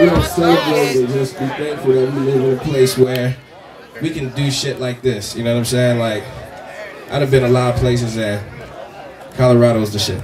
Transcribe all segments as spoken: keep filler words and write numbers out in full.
we don't celebrate it. Just be thankful that we live in a place where we can do shit like this. You know what I'm saying? Like, I'd have been a lot of places, and Colorado's the shit.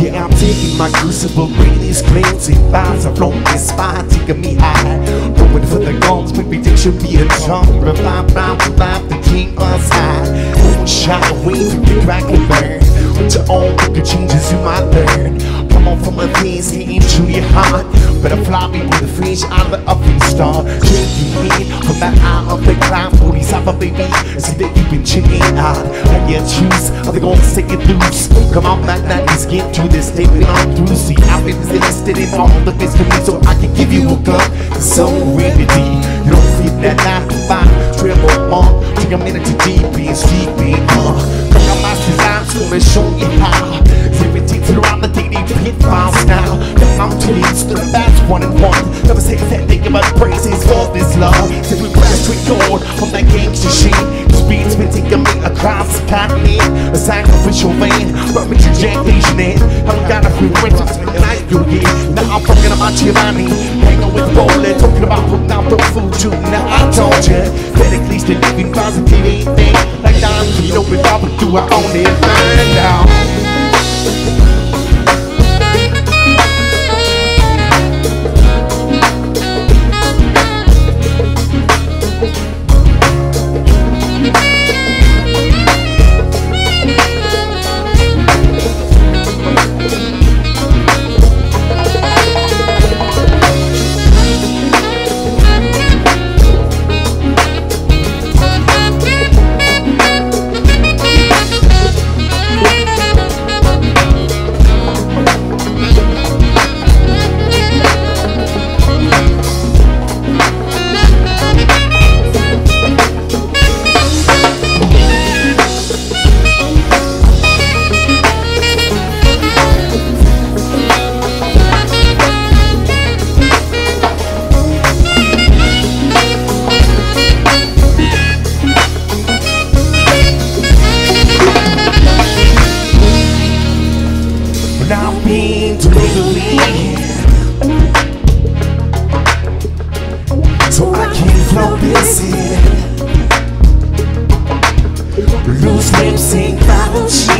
Yeah, I'm taking my crucible, brain is cleansing, vibes are flowing, this fire taking me high. Going for the goals, make me think should be a drum. Revive, revive, revive, the king was high. Moonshine away from the crack and burn. With your own bigger changes you might learn. Come on from a place, getting to your heart. But I fly me with a flesh, I'm the upping star. Drinking in from that eye of the climb. forties half a baby, I see that you've been checking out. I get juice, I think I'll take it loose. Come on back, now let's get to this tape and I'm through. See, I've been invested in all the mystery, so I can give you a gun. It's so remedy. You don't feel that nine to five, travel on. Take a minute to deep, being sleep, being on. Look at my design, so I'm showing you how. Everything's around the daily pitfalls now. The mountains, the bats, one and one. Never say that, think about praises for this love. Since we graduate gold from that gangster shit. Speed's been taking me across the continent. A sacrificial vein, but with ejaculation in. Haven't got a free winter, like you get. Now I'm talking about Giovanni, hanging with Bowler, talking about putting out the food too. Now I told you that at least the living positive ain't thing. Like now we don't revolve and do our own and find out. So I can't flow this in. Loose lips ain't got a